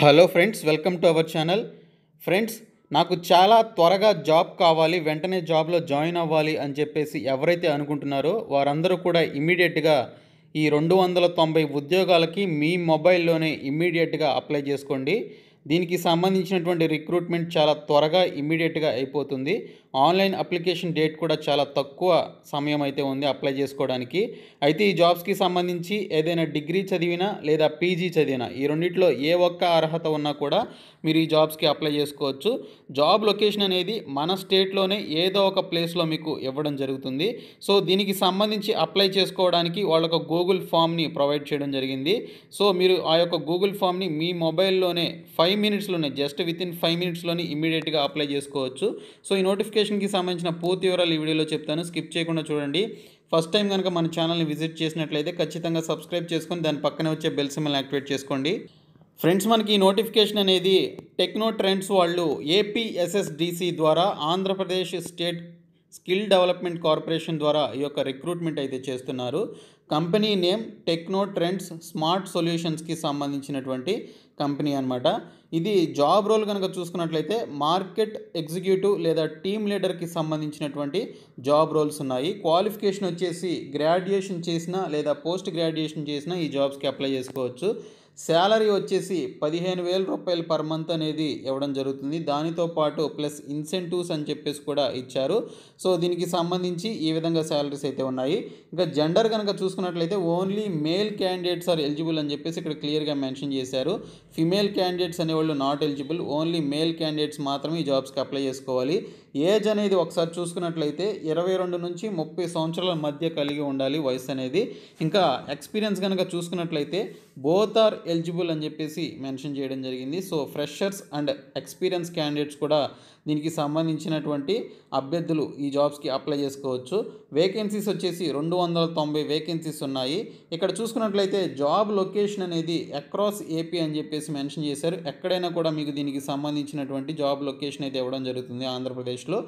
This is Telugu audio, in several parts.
Hello friends, welcome to our channel. Friends, నాకు చాలా త్వరగా జాబ్ కావాలి, వెంటనే జాబ్లో జాయిన్ అవ్వాలి అని చెప్పేసి ఎవరైతే అనుకుంటున్నారో వారందరూ కూడా ఇమీడియట్గా ఈ 290 ఉద్యోగాలకి మీ మొబైల్లోనే ఇమీడియట్గా అప్లై చేసుకోండి. దీనికి సంబంధించినటువంటి రిక్రూట్మెంట్ చాలా త్వరగా ఇమీడియట్గా అయిపోతుంది. ఆన్లైన్ అప్లికేషన్ డేట్ కూడా చాలా తక్కువ సమయం అయితే ఉంది అప్లై చేసుకోవడానికి. అయితే ఈ జాబ్స్కి సంబంధించి ఏదైనా డిగ్రీ చదివినా లేదా పీజీ చదివినా ఈ రెండింటిలో ఏ ఒక్క అర్హత ఉన్నా కూడా మీరు ఈ జాబ్స్కి అప్లై చేసుకోవచ్చు. జాబ్ లొకేషన్ అనేది మన స్టేట్లోనే ఏదో ఒక ప్లేస్లో మీకు ఇవ్వడం జరుగుతుంది. సో దీనికి సంబంధించి అప్లై చేసుకోవడానికి వాళ్ళొక గూగుల్ ఫామ్ని ప్రొవైడ్ చేయడం జరిగింది. సో మీరు ఆ యొక్క గూగుల్ ఫామ్ని మీ మొబైల్లోనే 5 నిమిషాల్లోనే జస్ట్ వితిన్ 5 నిమిషాల్లోనే ఇమీడియట్గా అప్లై చేసుకోవచ్చు. సో ఈ నోటిఫికేషన్కి సంబంధించిన పూర్తి వివరాలు ఈ వీడియోలో చెప్తాను, స్కిప్ చేయకుండా చూడండి. ఫస్ట్ టైం కనుక మన ఛానల్ని విజిట్ చేసినట్లయితే ఖచ్చితంగా సబ్స్క్రైబ్ చేసుకొని దాని పక్కనే వచ్చే బెల్ సింబల్ని యాక్టివేట్ చేసుకోండి. ఫ్రెండ్స్, మనకి ఈ నోటిఫికేషన్ అనేది టెక్నో ట్రెండ్స్ వాళ్ళు APSSDC ద్వారా Andhra Pradesh state skill development corporation ద్వారా ఈ యొక్క రిక్రూట్మెంట్ అయితే చేస్తున్నారు. Company name techno trends smart సొల్యూషన్స్కి సంబంధించినటువంటి కంపెనీ అన్నమాట. ఇది జాబ్ రోల్ కనుక చూసుకున్నట్లయితే మార్కెట్ ఎగ్జిక్యూటివ్ లేదా టీమ్ లీడర్కి సంబంధించినటువంటి జాబ్ రోల్స్ ఉన్నాయి. క్వాలిఫికేషన్ వచ్చేసి గ్రాడ్యుయేషన్ చేసినా లేదా పోస్ట్ గ్రాడ్యుయేషన్ చేసినా ఈ జాబ్స్కి అప్లై చేసుకోవచ్చు. శాలరీ వచ్చేసి 15,000 రూపాయలు పర్ మంత్ అనేది ఇవ్వడం జరుగుతుంది. దానితో పాటు ప్లస్ ఇన్సెంటివ్స్ అని చెప్పేసి కూడా ఇచ్చారు. సో దీనికి సంబంధించి ఈ విధంగా శాలరీస్ అయితే ఉన్నాయి. ఇంకా జెండర్ కనుక చూసుకున్నట్లయితే only male candidates are eligible అని చెప్పేసి ఇక్కడ క్లియర్గా మెన్షన్ చేశారు. ఫిమేల్ క్యాండిడేట్స్ అనేవాళ్ళు not eligible, only male candidates మాత్రమే ఈ జాబ్స్కి అప్లై చేసుకోవాలి. ఏజ్ అనేది ఒకసారి చూసుకున్నట్లయితే 22 నుంచి 30 సంవత్సరాల మధ్య కలిగి ఉండాలి వయసు అనేది. ఇంకా ఎక్స్పీరియన్స్ కనుక చూసుకున్నట్లయితే బోత్ ఆర్ ఎలిజిబుల్ అని చెప్పేసి మెన్షన్ చేయడం జరిగింది. So freshers and experience candidates కూడా దీనికి సంబంధించినటువంటి అభ్యర్థులు ఈ జాబ్స్కి అప్లై చేసుకోవచ్చు. వేకెన్సీస్ వచ్చేసి 290 వేకెన్సీస్ ఉన్నాయి. ఇక్కడ చూసుకున్నట్లయితే జాబ్ లొకేషన్ అనేది అక్రాస్ ఏపీ అని చెప్పేసి మెన్షన్ చేశారు. ఎక్కడైనా కూడా మీకు దీనికి సంబంధించినటువంటి జాబ్ లొకేషన్ అయితే ఇవ్వడం జరుగుతుంది ఆంధ్రప్రదేశ్లో.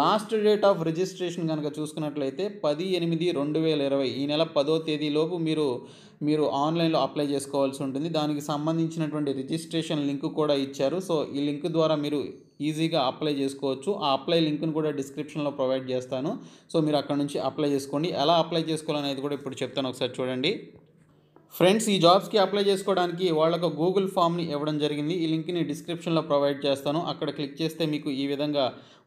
లాస్ట్ డేట్ ఆఫ్ రిజిస్ట్రేషన్ కనుక చూసుకున్నట్లయితే 10/8/2020 ఈ నెల 10వ తేదీలోపు మీరు ఆన్లైన్లో అప్లై చేసుకోవాల్సి ఉంటుంది. దానికి సంబంధించినటువంటి రిజిస్ట్రేషన్ లింక్ కూడా ఇచ్చారు. సో ఈ లింక్ ద్వారా మీరు ఈజీగా అప్లై చేసుకోవచ్చు. ఆ అప్లై లింక్ను కూడా డిస్క్రిప్షన్లో ప్రొవైడ్ చేస్తాను. సో మీరు అక్కడ నుంచి అప్లై చేసుకోండి. ఎలా అప్లై చేసుకోవాలనేది కూడా ఇప్పుడు చెప్తాను, ఒకసారి చూడండి. ఫ్రెండ్స్, ఈ జాబ్స్కి అప్లై చేసుకోవడానికి వాళ్ళకు గూగుల్ ఫామ్ని ఇవ్వడం జరిగింది. ఈ లింక్ని డిస్క్రిప్షన్లో ప్రొవైడ్ చేస్తాను. అక్కడ క్లిక్ చేస్తే మీకు ఈ విధంగా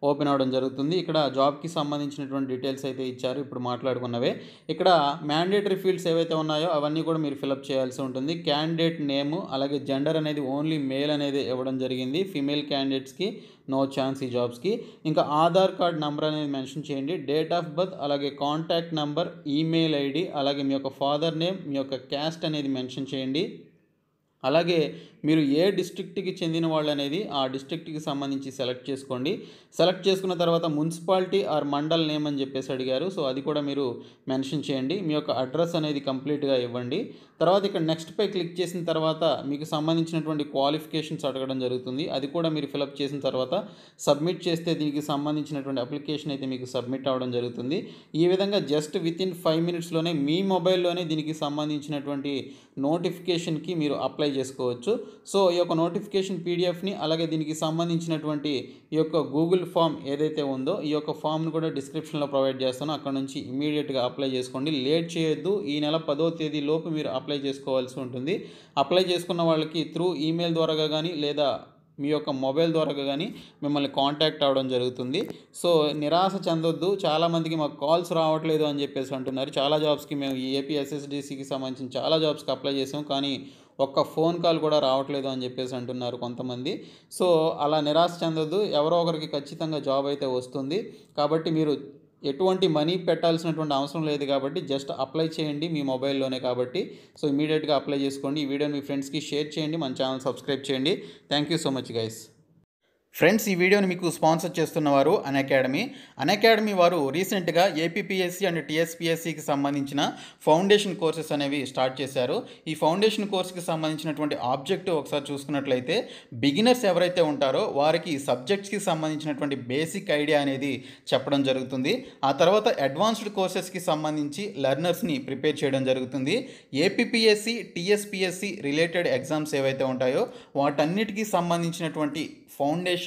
ఓపెన్ అవ్వడం జరుగుతుంది. ఇక్కడ జాబ్కి సంబంధించినటువంటి డీటెయిల్స్ అయితే ఇచ్చారు, ఇప్పుడు మాట్లాడుకున్నవే. ఇక్కడ మ్యాండేటరీ ఫీల్డ్స్ ఏవైతే ఉన్నాయో అవన్నీ కూడా మీరు ఫిలప్ చేయాల్సి ఉంటుంది. క్యాండిడేట్ నేము అలాగే జెండర్ అనేది ఓన్లీ మేల్ అనేది ఇవ్వడం జరిగింది. ఫిమేల్ క్యాండిడేట్స్కి నో ఛాన్స్ ఈ జాబ్స్కి. ఇంకా ఆధార్ కార్డ్ నెంబర్ అనేది మెన్షన్ చేయండి. డేట్ ఆఫ్ బర్త్ అలాగే కాంటాక్ట్ నెంబర్, ఈమెయిల్ ఐడి, అలాగే మీ యొక్క ఫాదర్ నేమ్, మీ యొక్క క్యాస్ట్ అనేది మెన్షన్ చేయండి. అలాగే మీరు ఏ డిస్ట్రిక్ట్కి చెందిన వాళ్ళు అనేది ఆ డిస్ట్రిక్ట్కి సంబంధించి సెలెక్ట్ చేసుకోండి. సెలెక్ట్ చేసుకున్న తర్వాత మున్సిపాలిటీ ఆర్ మండల్ నేమ్ అని చెప్పేసి అడిగారు. సో అది కూడా మీరు మెన్షన్ చేయండి. మీ యొక్క అడ్రస్ అనేది కంప్లీట్గా ఇవ్వండి. తర్వాత ఇక్కడ నెక్స్ట్పై క్లిక్ చేసిన తర్వాత మీకు సంబంధించినటువంటి క్వాలిఫికేషన్స్ అడగడం జరుగుతుంది. అది కూడా మీరు ఫిలప్ చేసిన తర్వాత సబ్మిట్ చేస్తే దీనికి సంబంధించినటువంటి అప్లికేషన్ అయితే మీకు సబ్మిట్ అవ్వడం జరుగుతుంది. ఈ విధంగా జస్ట్ వితిన్ 5 నిమిషాల్లోనే మీ మొబైల్లోనే దీనికి సంబంధించినటువంటి నోటిఫికేషన్కి మీరు అప్లై చేసుకోవచ్చు. సో ఈ యొక్క నోటిఫికేషన్ పీడిఎఫ్ని అలాగే దీనికి సంబంధించినటువంటి ఈ యొక్క గూగుల్ ఫామ్ ఏదైతే ఉందో ఈ యొక్క ఫామ్ను కూడా డిస్క్రిప్షన్లో ప్రొవైడ్ చేస్తాను. అక్కడ నుంచి ఇమీడియట్గా అప్లై చేసుకోండి, లేట్ చేయొద్దు. ఈ నెల 10వ తేదీలోపు మీరు అప్లై చేసుకోవాల్సి ఉంటుంది. అప్లై చేసుకున్న వాళ్ళకి త్రూ ఈమెయిల్ ద్వారా కానీ లేదా మీ యొక్క మొబైల్ ద్వారా కానీ మిమ్మల్ని కాంటాక్ట్ అవ్వడం జరుగుతుంది. సో నిరాశ చెందొద్దు. చాలామందికి మాకు కాల్స్ రావట్లేదు అని చెప్పేసి అంటున్నారు. చాలా జాబ్స్కి మేము ఈ APSSDCకి సంబంధించిన చాలా జాబ్స్కి అప్లై చేసాం, కానీ ఒక్క ఫోన్ కాల్ కూడా రావట్లేదు అని చెప్పేసి అంటున్నారు కొంతమంది. సో అలా నిరాశ చెందొద్దు. ఎవరో ఒకరికి ఖచ్చితంగా జాబ్ అయితే వస్తుంది. కాబట్టి మీరు ఎటువంటి మనీ పెట్టాల్సినటువంటి అవసరం లేదు. కాబట్టి జస్ట్ అప్లై చేయండి మీ మొబైల్లోనే. కాబట్టి సో ఇమీడియట్గా అప్లై చేసుకోండి. ఈ వీడియోని మీ ఫ్రెండ్స్కి షేర్ చేయండి. మన ఛానల్ సబ్స్క్రైబ్ చేయండి. Thank you so much guys. Friends ई वीडियो स्पान्सर अनअकाडमी अनअकाडमी वारु रीसेंट गा APPSC अंड TSPSC की संबंधिंचिन फाउंडेशन कोर्सेस अनेवी स्टार्ट चेशारु। ई फाउंडेशन कोर्स की संबंधिंचिनटुवंटि ऑब्जेक्टिव ओकसारि चूसुकुन्नट्लयिते बिगिनर्स एवरैते उंटारो वारिकी सब्जेक्ट्स की संबंधिंचिनटुवंटि बेसिक ऐडिया अनेदी चेप्पडं जरुगुतुंदी। आ तर्वात अडवांस्ड कोर्सेस की संबंधिंची लर्नर्स नि प्रिपेर चेयडं जरुगुतुंदी। APPSC TSPSC रिलेटेड एग्जाम्स एवैते उंटायो वाटन्निटिकी संबंधिंचिनटुवंटि फाउंडेशन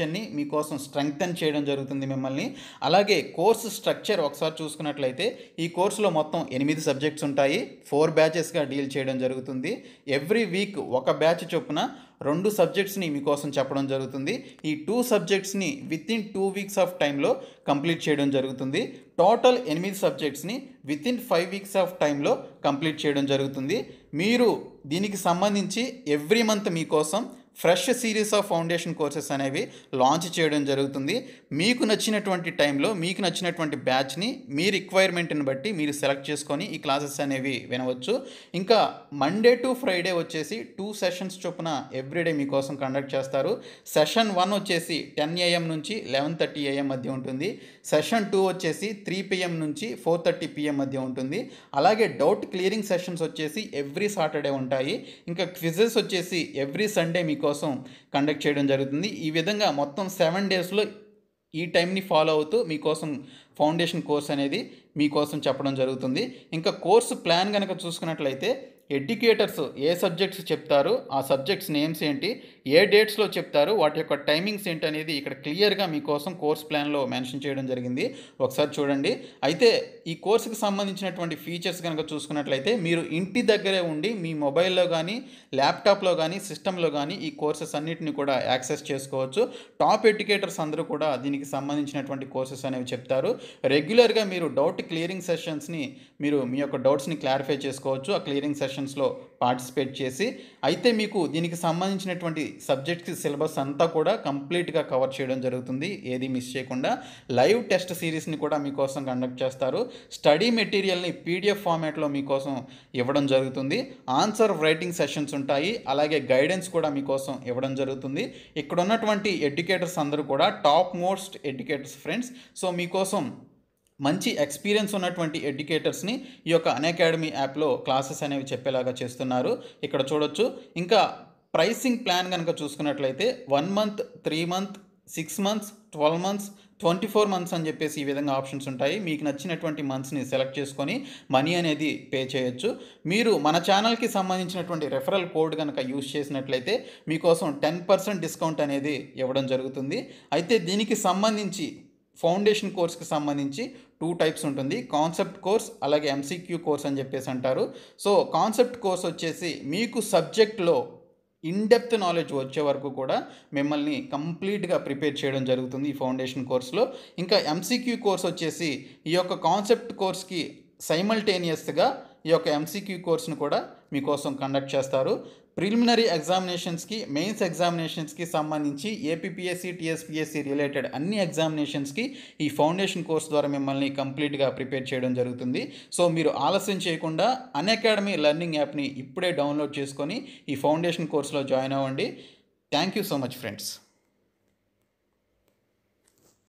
स्ट्रेंथन चेयडं जरुगुतुंदी। मिम्मल्नि अलागे कोर्स स्ट्रक्चर ओकसारि चूसुकुन्नट्लयिते ई कोर्सुलो मोत्तं 8 सब्जेक्ट्स उंटायि। 4 बैचेस गा डील चेयडं जरुगुतुंदी। एव्री वीक ओक बैच चొప్పున 2 सब्जेक्ट्स नि मीकोसम चेप्पडं जरुगुतुंदी। ई 2 सब्जेक्ट्स नि within 2 weeks of time लो कंप्लीट चेयडं जरुगुतुंदी। टोटल 8 सब्जेक्ट्स नि within 5 weeks of time लो कंप्लीट चेयडं जरुगुतुंदी। मीरु दीनिकी संबंधिंची एव्री मंथ मीकोसम fresh series of foundation courses अनेवी लॉन्च चेयडं जरुगुतुंदी। मीकु नच्चिनटुवंटि टाइमलो मीकु नच्चिनटुवंटि बैच नि मी रिक्वैर्मेंट नि बट्टी मीरु सेलेक्ट चेसुकोनि ई क्लासेस अनेवी विनवच्चु। इंका मंडे टू फ्राइडे वच्चेसी 2 सेशन्स चొప్పున एव्रीडे मी कोसम कंडक्ट चेस्तारु। सेशन 1 वच्चेसी 10 AM नुंची 11:30 AM मध्य उंटुंदी। सेशन 2 वच्चेसी 3 PM नुंची 4:30 PM मध्य उंटुंदी। अलागे डाउट क्लियरिंग सेशन्स वच्चेसी एव्री सैटरडे उंटायि। इंका क्विजेस वच्चेसी एव्री संडे मी కోసం కండక్ట్ చేయడం జరుగుతుంది। ఈ విధంగా మొత్తం 7 డేస్ లో ఈ టైం ని ఫాలో అవుతూ మీ కోసం ఫౌండేషన్ కోర్స్ అనేది మీ కోసం చెప్పడం జరుగుతుంది। ఇంకా కోర్స్ ప్లాన్ గనక చూసుకున్నట్లయితే ఎడ్యుకేటర్స్ ఏ సబ్జెక్ట్స్ చెప్తారు, ఆ సబ్జెక్ట్స్ నేమ్స్ ఏంటి, ఏ డేట్స్ లో చెప్తారు, వాటి యొక్క టైమింగ్స్ ఏంటి అనేది ఇక్కడ క్లియర్ గా మీ కోసం కోర్స్ ప్లాన్ లో మెన్షన్ చేయడం జరిగింది। ఒకసారి చూడండి। అయితే ఈ కోర్స్ కి సంబంధించినటువంటి ఫీచర్స్ గనక చూసుకున్నట్లయితే మీరు ఇంటి దగ్గరే ఉండి మీ మొబైల్ లో గాని ల్యాప్టాప్ లో గాని సిస్టమ్ లో గాని ఈ కోర్సెస్ అన్నిటిని కూడా యాక్సెస్ చేసుకోవచ్చు। టాప్ ఎడ్యుకేటర్స్ అందరూ కూడా దీనికి సంబంధించినటువంటి కోర్సెస్ అనేవి చెప్తారు। రెగ్యులర్ గా మీరు డౌట్ క్లియరింగ్ సెషన్స్ ని మీరు మీ యొక్క డౌట్స్ ని క్లారిఫై చేసుకోవచ్చు। ఆ క్లియరింగ్ సెషన్ పార్టిసిపేట్ చేసి అయితే మీకు దీనికి సంబంధించినటువంటి సబ్జెక్ట్స్ కి సిలబస్ అంతా కూడా కంప్లీట్ గా కవర్ చేయడం జరుగుతుంది। ఏది మిస్ చేయకుండా లైవ్ టెస్ట్ సిరీస్ ని కూడా మీ కోసం కండక్ట్ చేస్తారు। స్టడీ మెటీరియల్ ని PDF ఫార్మాట్ లో మీ కోసం ఇవ్వడం జరుగుతుంది। ఆన్సర్ రైటింగ్ సెషన్స్ ఉంటాయి। అలాగే గైడెన్స్ కూడా మీ కోసం ఇవ్వడం జరుగుతుంది। ఇక్కడ ఉన్నటువంటి ఎడ్యుకేటర్స్ అందరూ కూడా top most educators friends. So మీ కోసం మంచి ఎక్స్‌పీరియన్స్ ఉన్నటువంటి ఎడ్యుకేటర్స్ ని ఈ యొక్క అన్అకాడమీ యాప్ లో క్లాసెస్ అనేవి చెప్పేలాగా చేస్తున్నారు। ఇక్కడ చూడొచ్చు। ఇంకా ప్రైసింగ్ ప్లాన్ గనక చూసుకున్నట్లయితే 1 month 3 month 6 months 12 months 24 months అని చెప్పేసి ఈ విధంగా ఆప్షన్స్ ఉంటాయి। మీకు నచ్చినటువంటి మంత్స్ ని సెలెక్ట్ చేసుకొని మనీ అనేది పే చేయొచ్చు। మీరు మన ఛానల్ కి సంబంధించినటువంటి రెఫరల్ కోడ్ గనక యూస్ చేసినట్లయితే మీ కోసం 10% డిస్కౌంట్ అనేది ఇవ్వడం జరుగుతుంది। అయితే దీనికి సంబంధించి ఫౌండేషన్ కోర్స్ కి సంబంధించి 2 టైప్స్ ఉంటుంది। కాన్సెప్ట్ కోర్స్ అలాగే MCQ కోర్స్ అని చెప్పేసి అంటారు। సో కాన్సెప్ట్ కోర్స్ వచ్చేసి మీకు సబ్జెక్ట్ లో ఇన్ డెప్త్ నాలెడ్జ్ వచ్చే వరకు కూడా మిమ్మల్ని కంప్లీట్ గా ప్రిపేర్ చేయడం జరుగుతుంది ఈ ఫౌండేషన్ కోర్స్ లో। ఇంకా MCQ కోర్స్ వచ్చేసి ఈ యొక్క కాన్సెప్ట్ కోర్స్ కి సైమల్టేనియస్ గా ఈ యొక్క MCQ కోర్స్ ని కూడా మీ కోసం కండక్ట్ చేస్తారు। प्रिलिमिनरी एग्जामिनेशन्स की मेन्स एग्जामिनेशन्स की संबंधी APPSC TSPSC रिलेटेड अन्नी एग्जामिनेशन्स की ई फाउंडेशन कोर्स द्वारा मिम्मल्नी कंप्लीट गा प्रिपेर चेयडं जरुगुतुंदी। सो मीरु आलस्यं चेयकुंडा अनअकाडमी लर्निंग याप नि इप्पुडे डाउनलोड चेसुकोनी ई फाउंडेशन कोर्स लो जॉइन अव्वंडी। Thank you so much friends.